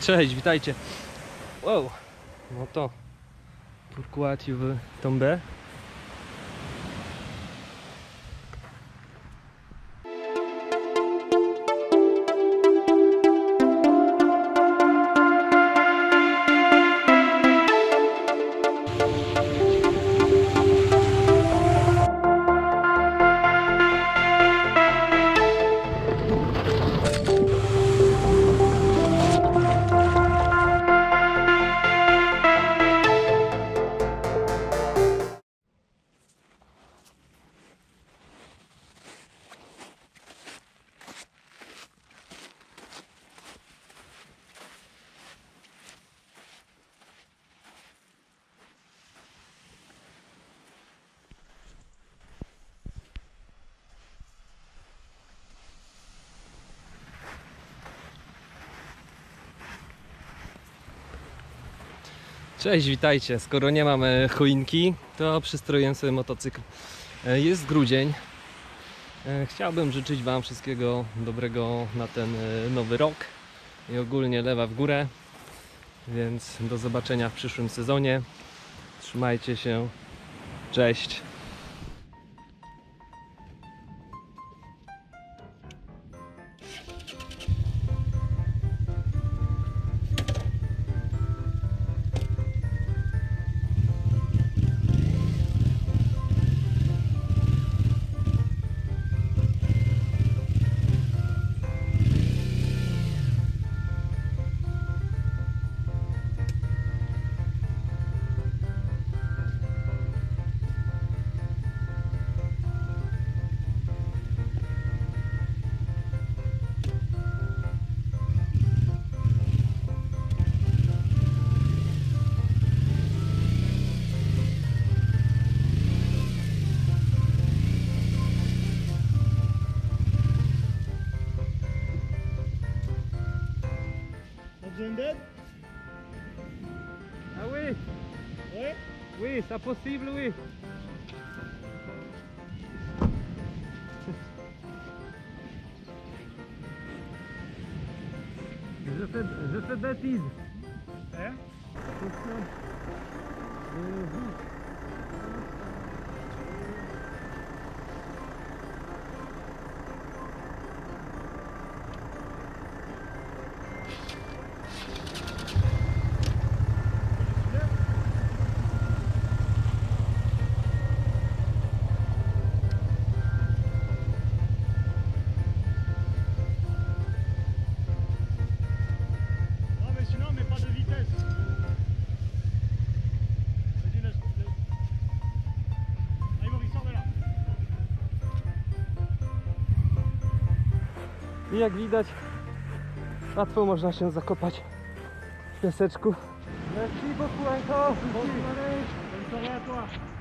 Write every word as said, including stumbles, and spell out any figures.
Cześć, witajcie. Wow, no to pourquoi tu veux tomber? Cześć, witajcie. Skoro nie mamy choinki, to przystroję sobie motocykl. Jest grudzień. Chciałbym życzyć Wam wszystkiego dobrego na ten nowy rok i ogólnie lewa w górę. Więc do zobaczenia w przyszłym sezonie. Trzymajcie się. Cześć. Ah oui. Oui. Oui, c'est possible, oui. Je fais, je fais bêtise. Hein? Attention. Mmh. I jak widać, łatwo można się zakopać w piaseczku. Merci beaucoup encore.